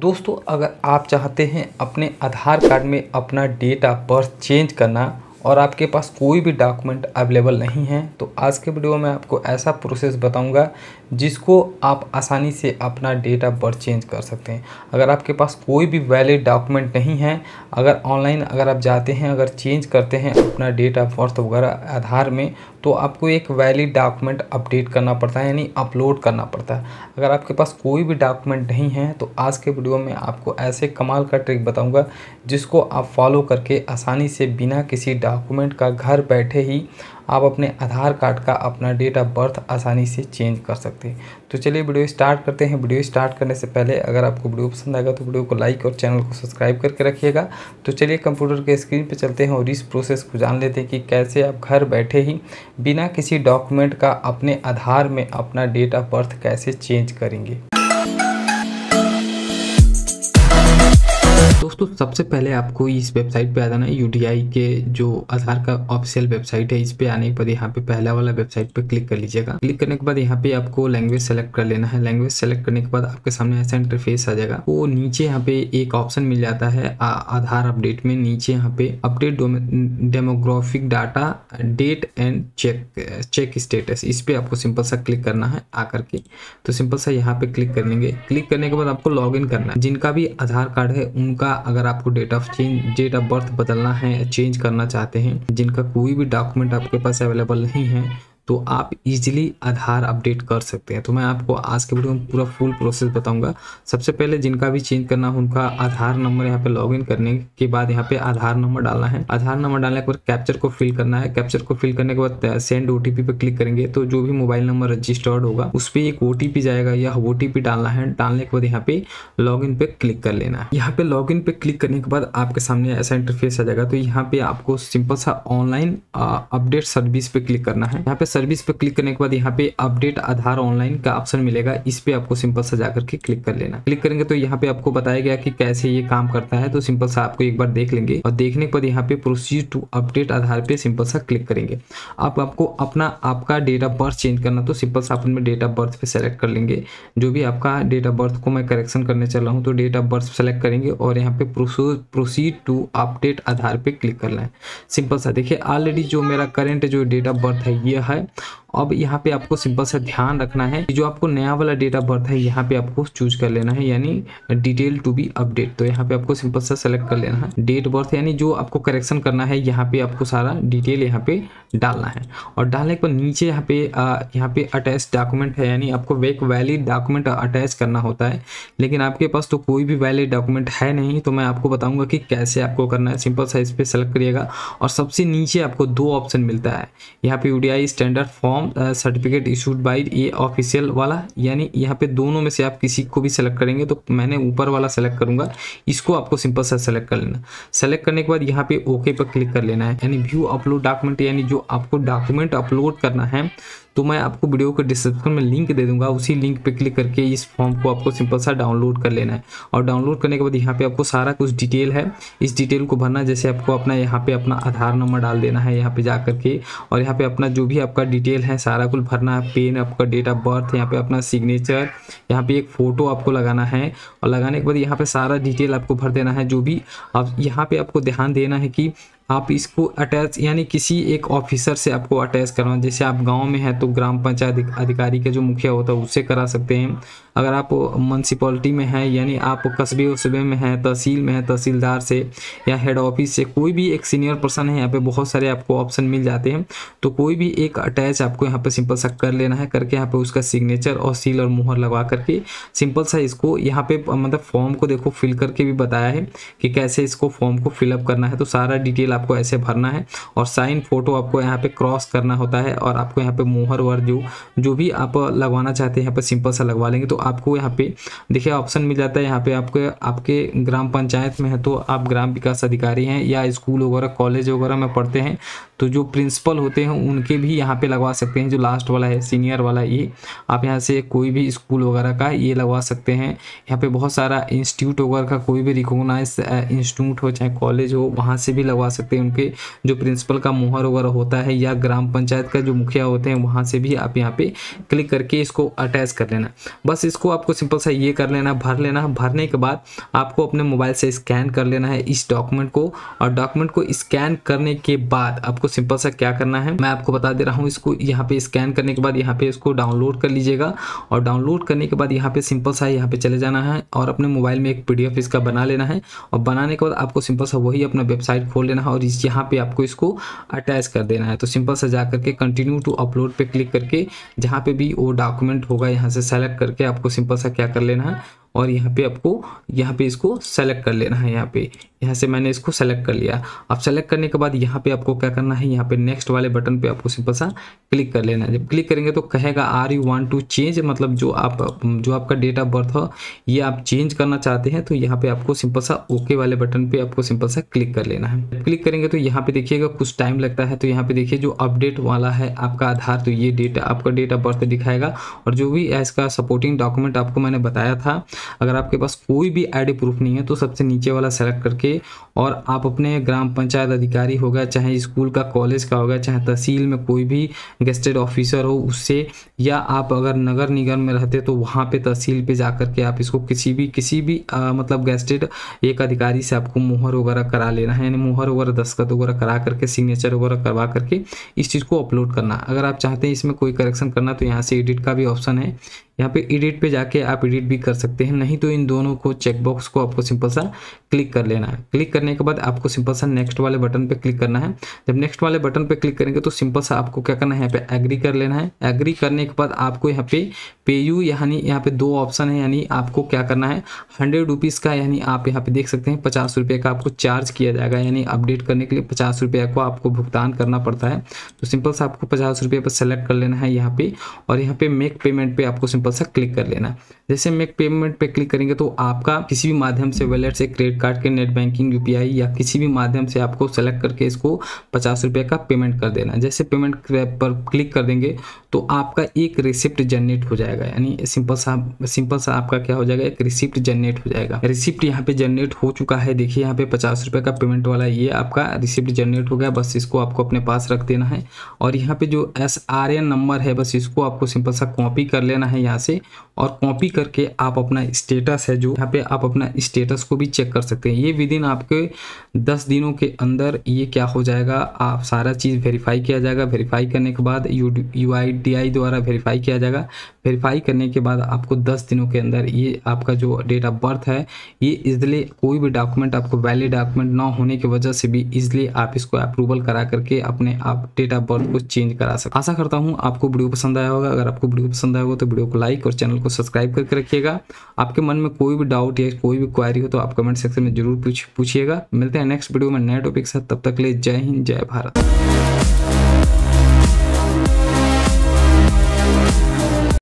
दोस्तों अगर आप चाहते हैं अपने आधार कार्ड में अपना डेट ऑफ बर्थ चेंज करना और आपके पास कोई भी डॉक्यूमेंट अवेलेबल नहीं है तो आज के वीडियो में आपको ऐसा प्रोसेस बताऊंगा जिसको आप आसानी से अपना डेट ऑफ बर्थ चेंज कर सकते हैं। अगर आपके पास कोई भी वैलिड डॉक्यूमेंट नहीं है, अगर ऑनलाइन अगर आप जाते हैं अगर चेंज करते हैं अपना डेट ऑफ बर्थ वगैरह आधार में तो आपको एक वैलिड डॉक्यूमेंट अपडेट करना पड़ता है यानी अपलोड करना पड़ता है। अगर आपके पास कोई भी डॉक्यूमेंट नहीं है तो आज के वीडियो में आपको ऐसे कमाल का ट्रिक बताऊंगा जिसको आप फॉलो करके आसानी से बिना किसी डॉक्यूमेंट का घर बैठे ही आप अपने आधार कार्ड का अपना डेट ऑफ बर्थ आसानी से चेंज कर सकते हैं। तो चलिए वीडियो स्टार्ट करते हैं। वीडियो स्टार्ट करने से पहले अगर आपको वीडियो पसंद आएगा तो वीडियो को लाइक और चैनल को सब्सक्राइब करके रखिएगा। तो चलिए कंप्यूटर के स्क्रीन पे चलते हैं और इस प्रोसेस को जान लेते हैं कि कैसे आप घर बैठे ही बिना किसी डॉक्यूमेंट का अपने आधार में अपना डेट ऑफ बर्थ कैसे चेंज करेंगे। दोस्तों सबसे पहले आपको इस वेबसाइट पे आ जाना है, यूडीआई के जो आधार का ऑफिशियल वेबसाइट है। इस पे आने के बाद यहाँ पे पहला वाला वेबसाइट पे क्लिक कर लीजिएगा। क्लिक करने के बाद यहाँ पे आपको लैंग्वेज सेलेक्ट कर लेना है। लैंग्वेज सेलेक्ट करने के बाद आपके सामने ऐसा इंटरफेस आ जाएगा। वो नीचे यहाँ पे एक ऑप्शन मिल जाता है आधार अपडेट में। नीचे यहाँ पे update demographic data date and check status, इस पे आपको सिंपल सा क्लिक करना है आकर के। तो सिंपल सा यहाँ पे क्लिक कर लेंगे। क्लिक करने के बाद आपको लॉग इन करना है। जिनका भी आधार कार्ड है उनका अगर आपको डेट ऑफ बर्थ बदलना है, चेंज करना चाहते हैं, जिनका कोई भी डॉक्यूमेंट आपके पास अवेलेबल नहीं है तो आप इजीली आधार अपडेट कर सकते हैं। तो मैं आपको आज के वीडियो में पूरा फुल प्रोसेस बताऊंगा। सबसे पहले जिनका भी चेंज करना हो उनका आधार नंबर यहाँ पे लॉगिन करने के बाद यहाँ पे आधार नंबर डालना है। आधार नंबर डालने के बाद कैप्चर को फिल करना है। कैप्चर को फिल करने के बाद सेंड ओटीपी पे क्लिक करेंगे तो जो भी मोबाइल नंबर रजिस्टर्ड होगा उस पर एक ओटीपी जाएगा। यह ओटीपी डालना है। डालने के बाद यहाँ पे लॉगिन पे क्लिक कर लेना है। यहाँ पे लॉगिन पे क्लिक करने के बाद आपके सामने ऐसा इंटरफेस आ जाएगा। तो यहाँ पे आपको सिंपल सा ऑनलाइन अपडेट सर्विस पे क्लिक करना है। यहाँ पे सर्विस पे क्लिक करने के बाद यहाँ पे अपडेट आधार ऑनलाइन का ऑप्शन मिलेगा। इस पे आपको सिंपल सा जाकर के क्लिक कर लेना। क्लिक करेंगे तो यहाँ पे आपको बताया गया कि कैसे ये काम करता है। तो सिंपल सा आपको एक बार देख लेंगे और देखने के बाद यहाँ पे प्रोसीड टू अपडेट आधार पे सिंपल सा क्लिक करेंगे। आप आपको अपना आपका डेट ऑफ बर्थ चेंज करना तो सिंपल सा अपने डेट ऑफ बर्थ पे सेलेक्ट कर लेंगे। जो भी आपका डेट ऑफ बर्थ को मैं करेक्शन करने चल रहा हूँ तो डेट ऑफ बर्थ सेलेक्ट करेंगे और यहाँ पे प्रोसीड टू अपडेट आधार पे क्लिक करना है। सिंपल सा देखिए ऑलरेडी जो मेरा करेंट जो डेट ऑफ बर्थ है ये है। अब यहाँ पे आपको सिंपल सा ध्यान रखना है कि जो आपको नया वाला डेट ऑफ बर्थ है यहाँ पे आपको चूज कर लेना है यानी डिटेल टू बी अपडेट। तो यहाँ पे आपको सिंपल सा सेलेक्ट कर लेना है डेट बर्थ यानी जो आपको करेक्शन करना है। यहाँ पे आपको सारा डिटेल यहाँ पे डालना है और डालने के बाद नीचे यहाँ पे अटैच डॉक्यूमेंट है यानी आपको एक वैलिड डॉक्यूमेंट अटैच करना होता है। लेकिन आपके पास तो कोई भी वैलिड डॉक्यूमेंट है नहीं तो मैं आपको बताऊंगा कि कैसे आपको करना है। सिंपल सा इस पर सेलेक्ट करिएगा और सबसे नीचे आपको दो ऑप्शन मिलता है। यहाँ पे UDI standard form certificate issued by a official वाला यानी यहाँ पे दोनों में से आप किसी को भी सेलेक्ट करेंगे। तो मैंने ऊपर वाला सेलेक्ट करूंगा। इसको आपको सिंपल सा सेलेक्ट कर लेना। सेलेक्ट करने के बाद यहाँ पे ओके पर क्लिक कर लेना है यानी व्यू अपलोड डॉक्यूमेंट यानी जो आपको डॉक्यूमेंट अपलोड करना है तो मैं आपको वीडियो के डिस्क्रिप्शन में लिंक दे दूंगा। उसी लिंक पे क्लिक करके इस फॉर्म को आपको सिंपल सा डाउनलोड कर लेना है और डाउनलोड करने के बाद यहाँ पे आपको सारा कुछ डिटेल है। इस डिटेल को भरना जैसे आपको अपना यहाँ पे अपना आधार नंबर डाल देना है यहाँ पे जा करके और यहाँ पे अपना जो भी आपका डिटेल है सारा कुछ भरना है। पेन आपका डेट ऑफ बर्थ यहाँ पे अपना सिग्नेचर यहाँ पे एक फ़ोटो आपको लगाना है और लगाने के बाद यहाँ पर सारा डिटेल आपको भर देना है। जो भी आप यहाँ पे आपको ध्यान देना है कि आप इसको अटैच यानी किसी एक ऑफिसर से आपको अटैच करवाना। जैसे आप गांव में हैं तो ग्राम पंचायत अधिकारी का जो मुखिया होता है उससे करा सकते हैं। अगर आप म्यूनसिपलिटी में हैं यानी आप कस्बे वस्बे में हैं, तहसील में हैं, तहसीलदार से या हेड ऑफिस से कोई भी एक सीनियर पर्सन है। यहाँ पे बहुत सारे आपको ऑप्शन मिल जाते हैं तो कोई भी एक अटैच आपको यहाँ पे सिंपल सा कर लेना है करके यहाँ पे उसका सिग्नेचर और सील और मुहर लगा करके सिंपल सा इसको यहाँ पे मतलब फॉर्म को देखो फिल करके भी बताया है कि कैसे इसको फॉर्म को फिलअप करना है। तो सारा डिटेल आपको ऐसे भरना है और साइन फोटो आपको यहाँ पे क्रॉस करना होता है और आपको यहाँ पे मोहर वर जो भी आप लगवाना चाहते हैं यहाँ पे सिंपल सा लगवा लेंगे। तो आपको यहाँ पे देखिए ऑप्शन मिल जाता है। यहाँ पे आपके आपके ग्राम पंचायत में है तो आप ग्राम विकास अधिकारी हैं या स्कूल वगैरह कॉलेज वगैरह में पढ़ते हैं तो जो प्रिंसिपल होते हैं उनके भी यहाँ पे लगवा सकते हैं। जो लास्ट वाला है सीनियर वाला ये आप यहाँ से कोई भी स्कूल वगैरह का ये लगवा सकते हैं। यहाँ पे बहुत सारा इंस्टीट्यूट वगैरह का कोई भी रिकोगनाइज इंस्टीट्यूट हो चाहे कॉलेज हो वहाँ से भी लगवा सकते हैं। उनके जो प्रिंसिपल का मुहर वगैरह होता है या ग्राम पंचायत का जो मुखिया होते हैं वहाँ से भी आप यहाँ पे क्लिक करके इसको अटैच कर लेना। बस इसको आपको सिंपल सा ये कर लेना, भर लेना। भरने के बाद आपको अपने मोबाइल से स्कैन कर लेना है इस डॉक्यूमेंट को, और डॉक्यूमेंट को स्कैन करने के बाद आपको सिंपल सा क्या करना है मैं आपको बता दे रहा हूँ। इसको यहाँ पे स्कैन करने के बाद यहाँ पे इसको डाउनलोड कर लीजिएगा, और डाउनलोड करने के बाद यहाँ पे सिंपल सा यहाँ पे चले जाना है और अपने मोबाइल में एक पीडीएफ इसका बना लेना है। और बनाने के बाद आपको सिंपल सा वही अपना वेबसाइट खोल लेना है और यहाँ पे आपको इसको अटैच कर देना है। तो सिंपल सा जा करके कंटिन्यू टू अपलोड पे क्लिक करके जहाँ पे भी वो डॉक्यूमेंट होगा यहाँ से सेलेक्ट करके आपको सिंपल सा क्या कर लेना है और यहाँ पे आपको यहाँ पे इसको सेलेक्ट कर लेना है। यहाँ से मैंने इसको सेलेक्ट कर लिया। अब सेलेक्ट करने के बाद यहाँ पे आपको क्या करना है, यहाँ पे नेक्स्ट वाले बटन पे आपको सिंपल सा क्लिक कर लेना है। जब क्लिक करेंगे तो कहेगा are you want to change, मतलब जो आपका डेट ऑफ बर्थ हो ये आप चेंज करना चाहते हैं। तो यहाँ पे आपको सिंपल सा ओके वाले बटन पे आपको सिंपल सा क्लिक कर लेना है। क्लिक करेंगे तो यहाँ पे देखिएगा कुछ टाइम लगता है। तो यहाँ पे देखिए जो अपडेट वाला है आपका आधार, तो ये डेटा आपका डेट ऑफ बर्थ दिखाएगा और जो भी इसका सपोर्टिंग डॉक्यूमेंट आपको मैंने बताया था। अगर आपके पास कोई भी आईडी प्रूफ नहीं है तो सबसे नीचे वाला सेलेक्ट करके और आप अपने ग्राम पंचायत अधिकारी होगा, चाहे स्कूल का कॉलेज का होगा, चाहे तहसील में कोई भी गेस्टेड ऑफिसर हो उससे, या आप अगर नगर निगम में रहते तो वहाँ पे तहसील पे जाकर के आप इसको किसी भी मतलब गेस्टेड एक अधिकारी से आपको मोहर वगैरह करा लेना है, यानी मोहर वगैरह दस्तखत वगैरह करा करके सिग्नेचर वगैरह करवा करके इस चीज़ को अपलोड करना। अगर आप चाहते हैं इसमें कोई करेक्शन करना तो यहाँ से एडिट का भी ऑप्शन है, यहाँ पे एडिट पे जाके आप एडिट भी कर सकते हैं। नहीं तो इन दोनों को चेकबॉक्स को आपको सिंपल सा क्लिक कर लेना है। क्लिक करने के बाद आपको सिंपल सा नेक्स्ट वाले बटन पे क्लिक करना है। जब नेक्स्ट वाले बटन पे क्लिक करेंगे तो सिंपल सा आपको क्या करना है, यहाँ पे एग्री कर लेना है। एग्री करने के बाद आपको यहाँ पे पेयू, यानी यहाँ पे दो ऑप्शन है, यानी आपको क्या करना है 100 रुपीज़ का, यानी आप यहाँ पे देख सकते हैं 50 रुपये का आपको चार्ज किया जाएगा, यानी अपडेट करने के लिए 50 रुपये को आपको भुगतान करना पड़ता है। तो सिंपल सा आपको 50 रुपये पर सेलेक्ट कर लेना है यहाँ पे, और यहाँ पे मेक पेमेंट पे आपको सा क्लिक कर लेना। जैसे मेक पेमेंट पे क्लिक करेंगे तो आपका किसी भी माध्यम से वॉलेट से, क्रेडिट कार्ड के, नेट बैंकिंग, यूपीआई या किसी भी माध्यम से आपको सेलेक्ट करके इसको 50 रुपये का पेमेंट कर देना। जैसे पेमेंट पर क्लिक कर देंगे तो आपका एक रिसिप्ट जनरेट हो जाएगा, यानी सिंपल सा आपका क्या हो जाएगा, एक रिसिप्ट जनरेट हो जाएगा। रिसिप्ट यहाँ पे जनरेट हो चुका है, देखिए यहाँ पे 50 रुपये का पेमेंट वाला ये आपका रिसिप्ट जनरेट हो गया। बस इसको आपको अपने पास रख देना है और यहाँ पे जो SRN नंबर है बस इसको आपको सिंपल सा कॉपी कर लेना है यहाँ से, और कॉपी करके आप अपना स्टेटस है जो यहाँ पे आप अपना स्टेटस को भी चेक कर सकते हैं। ये विदिन आपके 10 दिनों के अंदर ये क्या हो जाएगा, आप सारा चीज़ वेरीफाई किया जाएगा। वेरीफाई करने के बाद UIDAI द्वारा वेरीफाई किया जाएगा। वेरीफाई करने के बाद आपको 10 दिनों के अंदर ये आपका जो डेट ऑफ बर्थ है ये इजली कोई भी डॉक्यूमेंट आपको वैलिड डॉक्यूमेंट ना होने की वजह से भी इजली आप इसको अप्रूवल करा करके अपने आप डेट ऑफ बर्थ को चेंज करा सकते। आशा करता हूँ आपको वीडियो पसंद आया होगा। अगर आपको वीडियो पसंद आया होगा तो वीडियो लाइक और चैनल को सब्सक्राइब करके रखिएगा। आपके मन में कोई भी डाउट या कोई भी क्वेरी हो तो आप कमेंट सेक्शन में जरूर पूछिएगा। मिलते हैं नेक्स्ट वीडियो में नए टॉपिक के साथ, तब तक के लिए जय हिंद, जय भारत।